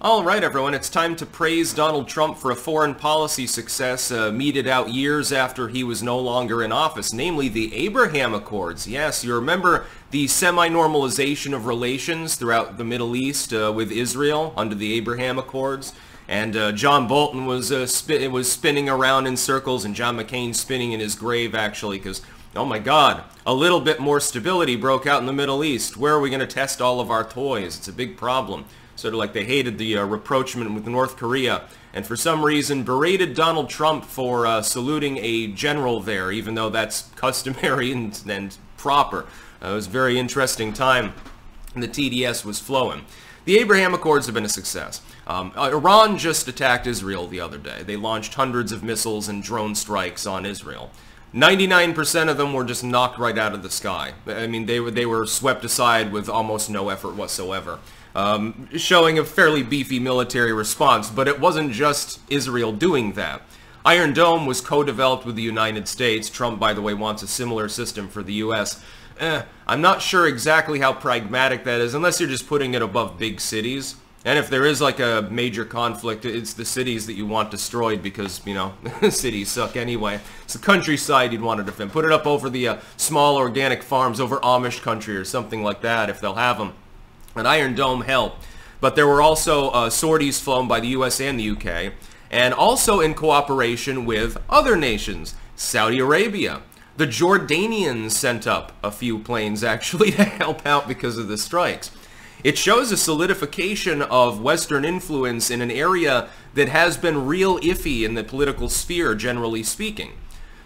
All right, everyone, it's time to praise Donald Trump for a foreign policy success meted out years after he was no longer in office, namely the Abraham Accords. Yes, you remember the semi-normalization of relations throughout the Middle East with Israel under the Abraham Accords. And John Bolton was spinning around in circles, and John McCain spinning in his grave, actually, because, oh my God, a little bit more stability broke out in the Middle East. Where are we going to test all of our toys? It's a big problem. Sort of like they hated the rapprochement with North Korea, and for some reason berated Donald Trump for saluting a general there, even though that's customary and proper. It was a very interesting time, and the TDS was flowing. The Abraham Accords have been a success. Iran just attacked Israel the other day. They launched hundreds of missiles and drone strikes on Israel. 99% of them were just knocked right out of the sky. I mean, they were swept aside with almost no effort whatsoever, showing a fairly beefy military response. But it wasn't just Israel doing that. Iron Dome was co-developed with the United States. Trump, by the way, wants a similar system for the U.S. I'm not sure exactly how pragmatic that is, unless you're just putting it above big cities. And if there is like a major conflict, it's the cities that you want destroyed because, you know, cities suck anyway. It's the countryside you'd want to defend. Put it up over the small organic farms over Amish country or something like that if they'll have them. An Iron Dome helped. But there were also sorties flown by the U.S. and the U.K. and also in cooperation with other nations. Saudi Arabia. The Jordanians sent up a few planes actually to help out because of the strikes. It shows a solidification of Western influence in an area that has been real iffy in the political sphere, generally speaking.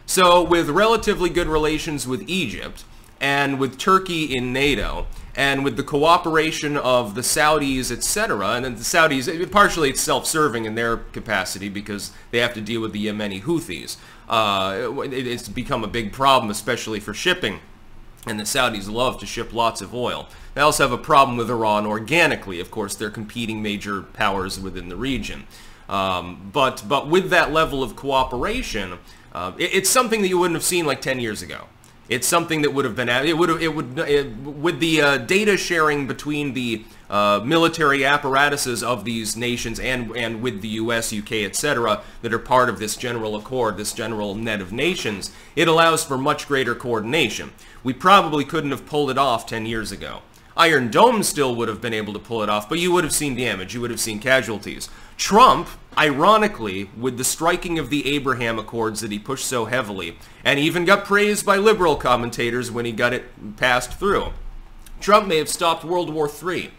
So with relatively good relations with Egypt, and with Turkey in NATO, and with the cooperation of the Saudis, etc., and the Saudis, partially it's self-serving in their capacity because they have to deal with the Yemeni Houthis. It's become a big problem, especially for shipping. And the Saudis love to ship lots of oil. They also have a problem with Iran organically. Of course, they're competing major powers within the region. But with that level of cooperation, it's something that you wouldn't have seen like 10 years ago. It's something that would have been, with the data sharing between the military apparatuses of these nations and with the US, UK, etc., that are part of this general accord, this general net of nations, it allows for much greater coordination. We probably couldn't have pulled it off 10 years ago. Iron Dome still would have been able to pull it off, but you would have seen damage, you would have seen casualties. Trump, ironically, with the striking of the Abraham Accords that he pushed so heavily, and even got praised by liberal commentators when he got it passed through, Trump may have stopped World War III.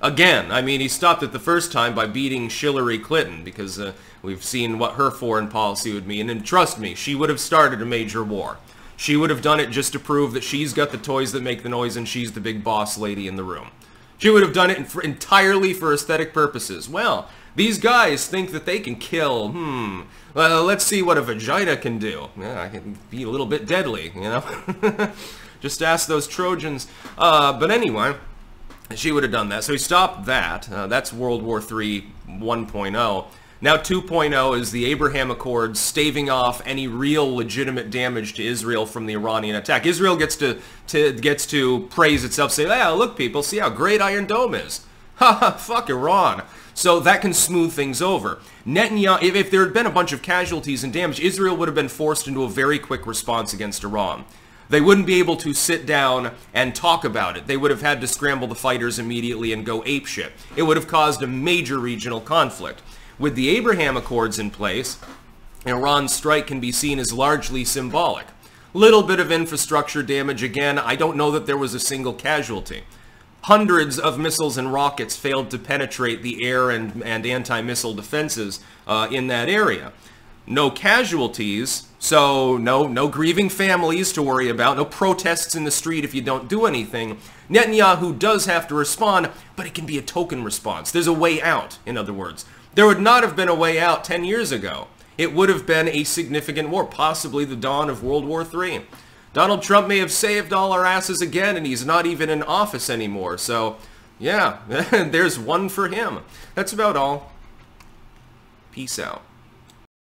Again, I mean, he stopped it the first time by beating Hillary Clinton, because we've seen what her foreign policy would mean, and trust me, she would have started a major war. She would have done it just to prove that she's got the toys that make the noise and she's the big boss lady in the room. She would have done it entirely for aesthetic purposes. Well, these guys think that they can kill, well, let's see what a vagina can do. Yeah, I can be a little bit deadly, you know? Just ask those Trojans. But anyway, she would have done that. So he stopped that. That's World War III 1.0. Now 2.0 is the Abraham Accords staving off any real legitimate damage to Israel from the Iranian attack. Israel gets to praise itself, say, "Ah, look, people, see how great Iron Dome is." Haha, fuck Iran. So that can smooth things over. Netanyahu, if there had been a bunch of casualties and damage, Israel would have been forced into a very quick response against Iran. They wouldn't be able to sit down and talk about it. They would have had to scramble the fighters immediately and go apeshit. It would have caused a major regional conflict. With the Abraham Accords in place, Iran's strike can be seen as largely symbolic. Little bit of infrastructure damage again. I don't know that there was a single casualty. Hundreds of missiles and rockets failed to penetrate the air and anti-missile defenses in that area. No casualties, so no grieving families to worry about, no protests in the street if you don't do anything. Netanyahu does have to respond, but it can be a token response. There's a way out, in other words. There would not have been a way out 10 years ago. It would have been a significant war, possibly the dawn of World War III. Donald Trump may have saved all our asses again, and he's not even in office anymore. So, yeah, there's one for him. That's about all. Peace out.